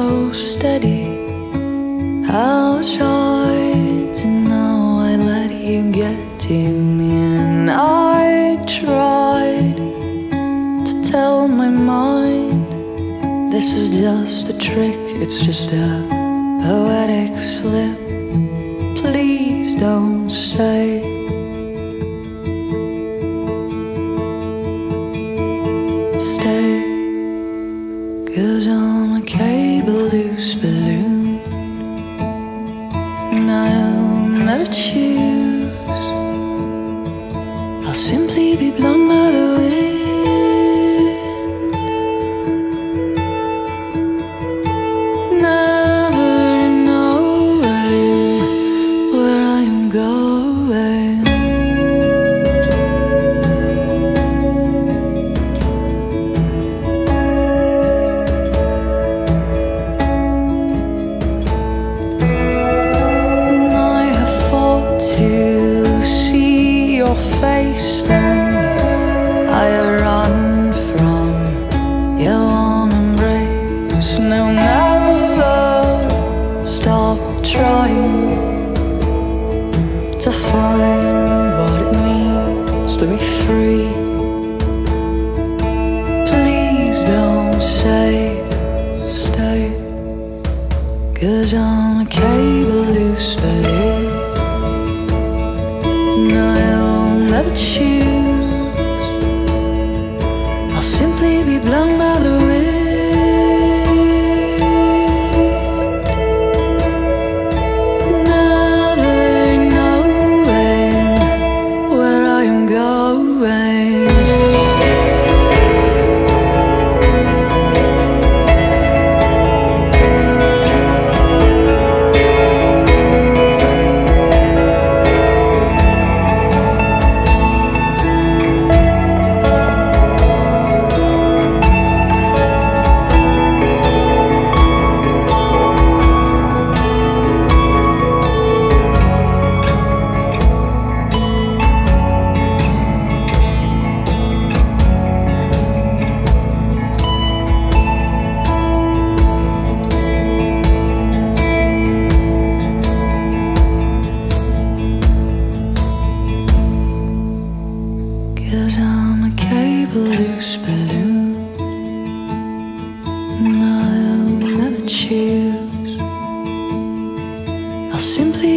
so steady. How short to know I let you get to me. And I tried to tell my mind, this is just a trick, it's just a poetic slip. Please don't say choose. I'll simply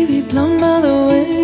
be blown by the wind.